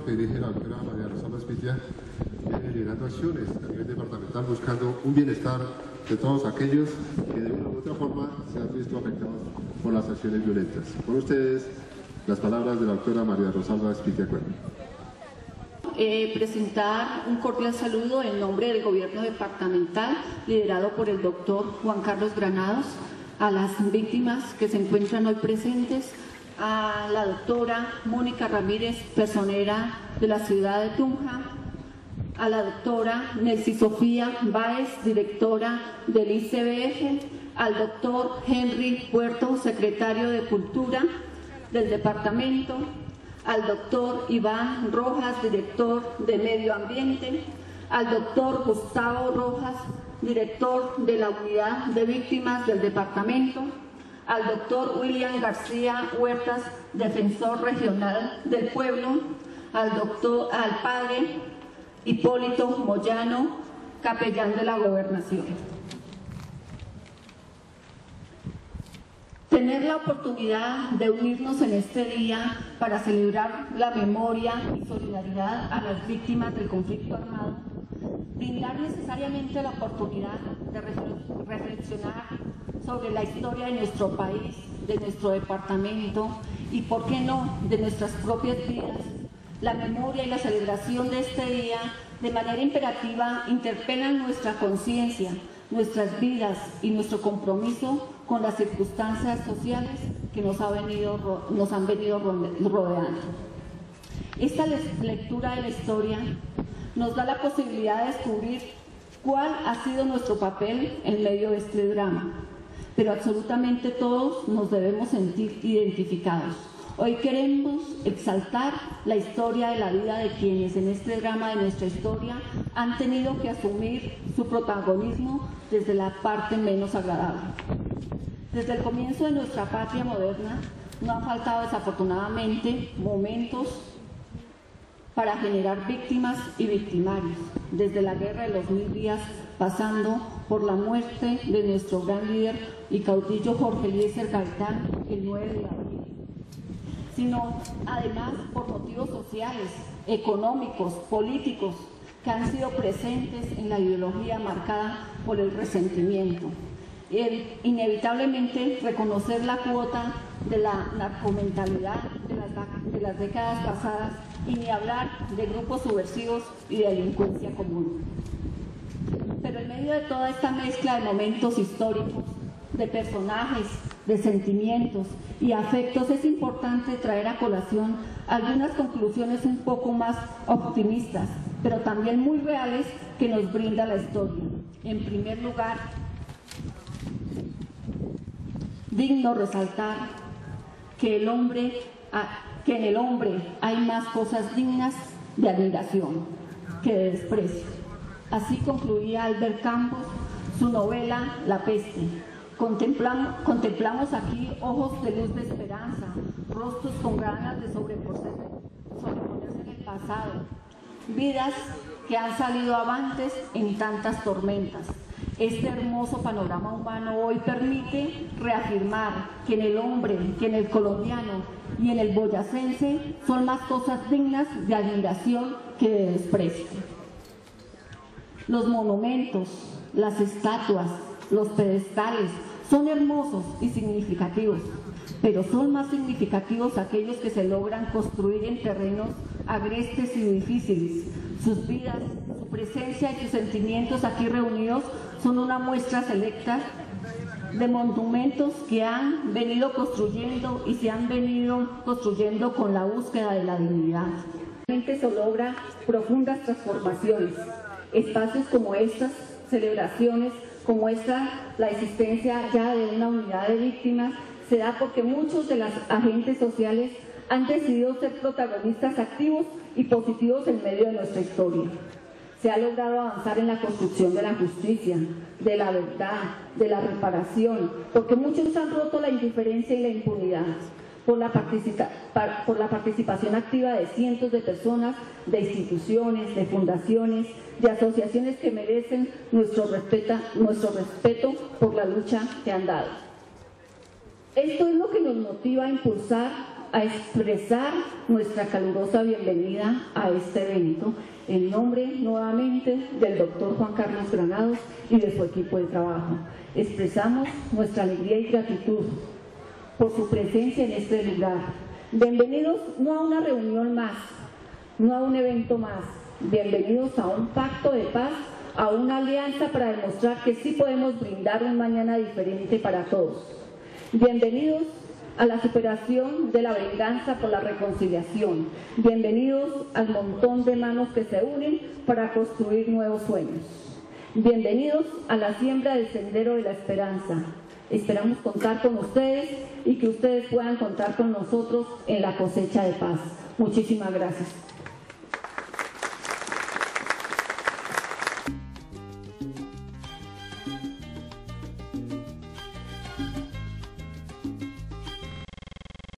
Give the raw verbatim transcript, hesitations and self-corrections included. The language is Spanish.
Puerto, que dirige la doctora María Rosalba Espitia, viene liderando acciones a nivel departamental buscando un bienestar de todos aquellos que de una u otra forma se han visto afectados por las acciones violentas. Con ustedes, las palabras de la doctora María Rosalba Espitia Cuerno. Eh, presentar un cordial saludo en nombre del gobierno departamental liderado por el doctor Juan Carlos Granados, a las víctimas que se encuentran hoy presentes, a la doctora Mónica Ramírez, personera de la ciudad de Tunja, a la doctora Nelsy Sofía Báez, directora del I C B F, al doctor Henry Puerto, secretario de Cultura del departamento, al doctor Iván Rojas, director de Medio Ambiente, al doctor Gustavo Rojas, director de la Unidad de Víctimas del departamento, al doctor William García Huertas, defensor regional del pueblo, al, doctor, al padre Hipólito Moyano, capellán de la gobernación. Tener la oportunidad de unirnos en este día para celebrar la memoria y solidaridad a las víctimas del conflicto armado, brindar necesariamente la oportunidad de reflexionar sobre la historia de nuestro país, de nuestro departamento y, por qué no, de nuestras propias vidas. La memoria y la celebración de este día, de manera imperativa, interpelan nuestra conciencia, nuestras vidas y nuestro compromiso con las circunstancias sociales que nos, ha venido, nos han venido rodeando. Esta lectura de la historia nos da la posibilidad de descubrir cuál ha sido nuestro papel en medio de este drama, pero absolutamente todos nos debemos sentir identificados. Hoy queremos exaltar la historia de la vida de quienes en este drama de nuestra historia han tenido que asumir su protagonismo desde la parte menos agradable. Desde el comienzo de nuestra patria moderna no han faltado desafortunadamente momentos para generar víctimas y victimarios, desde la guerra de los mil días, pasando por la muerte de nuestro gran líder y caudillo Jorge Eliécer Gaitán el nueve de abril, sino además por motivos sociales, económicos, políticos, que han sido presentes en la ideología marcada por el resentimiento. El, inevitablemente reconocer la cuota de la narcomentalidad de las, de las décadas pasadas y ni hablar de grupos subversivos y de delincuencia común. Pero en medio de toda esta mezcla de momentos históricos, de personajes, de sentimientos y afectos, es importante traer a colación algunas conclusiones un poco más optimistas, pero también muy reales, que nos brinda la historia. En primer lugar, digno resaltar que el hombre, que en el hombre hay más cosas dignas de admiración que de desprecio. Así concluía Albert Camus su novela La Peste. Contemplamos, contemplamos aquí ojos de luz de esperanza, rostros con ganas de sobreponerse, sobreponerse en el pasado, vidas que han salido avantes en tantas tormentas. Este hermoso panorama humano hoy permite reafirmar que en el hombre, que en el colombiano y en el boyacense son más cosas dignas de admiración que de desprecio. Los monumentos, las estatuas, los pedestales son hermosos y significativos, pero son más significativos aquellos que se logran construir en terrenos agrestes y difíciles. Sus vidas, su presencia y sus sentimientos aquí reunidos son una muestra selecta de monumentos que han venido construyendo y se han venido construyendo con la búsqueda de la dignidad. Realmente se logra profundas transformaciones. Espacios como estas, celebraciones como esta, la existencia ya de una unidad de víctimas, se da porque muchos de los agentes sociales han decidido ser protagonistas activos y positivos en medio de nuestra historia. Se ha logrado avanzar en la construcción de la justicia, de la verdad, de la reparación, porque muchos han roto la indiferencia y la impunidad, por la, por la participación activa de cientos de personas, de instituciones, de fundaciones, de asociaciones que merecen nuestro, respeta, nuestro respeto por la lucha que han dado. Esto es lo que nos motiva a impulsar a expresar nuestra calurosa bienvenida a este evento en nombre nuevamente del doctor Juan Carlos Granados y de su equipo de trabajo. Expresamos nuestra alegría y gratitud por su presencia en este lugar. Bienvenidos no a una reunión más, no a un evento más, bienvenidos a un pacto de paz, a una alianza para demostrar que sí podemos brindar un mañana diferente para todos. Bienvenidos a la superación de la venganza por la reconciliación. Bienvenidos al montón de manos que se unen para construir nuevos sueños. Bienvenidos a la siembra del sendero de la esperanza. Esperamos contar con ustedes y que ustedes puedan contar con nosotros en la cosecha de paz. Muchísimas gracias.